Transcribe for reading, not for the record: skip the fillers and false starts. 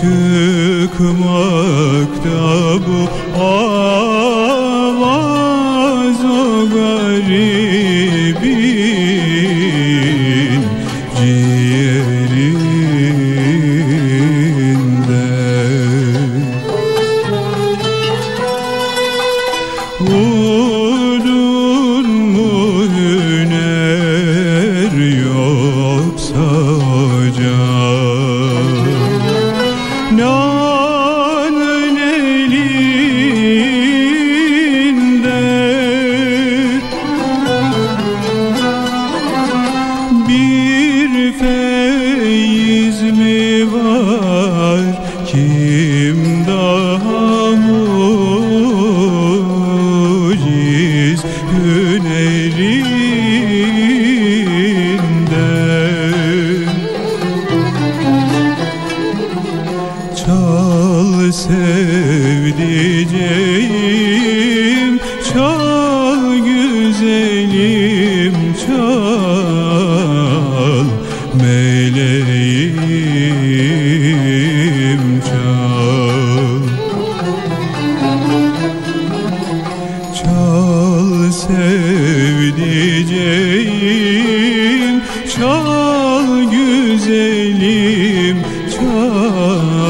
çıkmakta bu avaz o garibin ciğerinde. Vurdun mu hüner yoksa hocam? Nanın elinde bir feyiz mi var? Kim daha muciz hünerinde? Çal sevdiceğim, çal güzelim, çal meleğim, çal. Çal sevdiceğim, çal güzelim, çal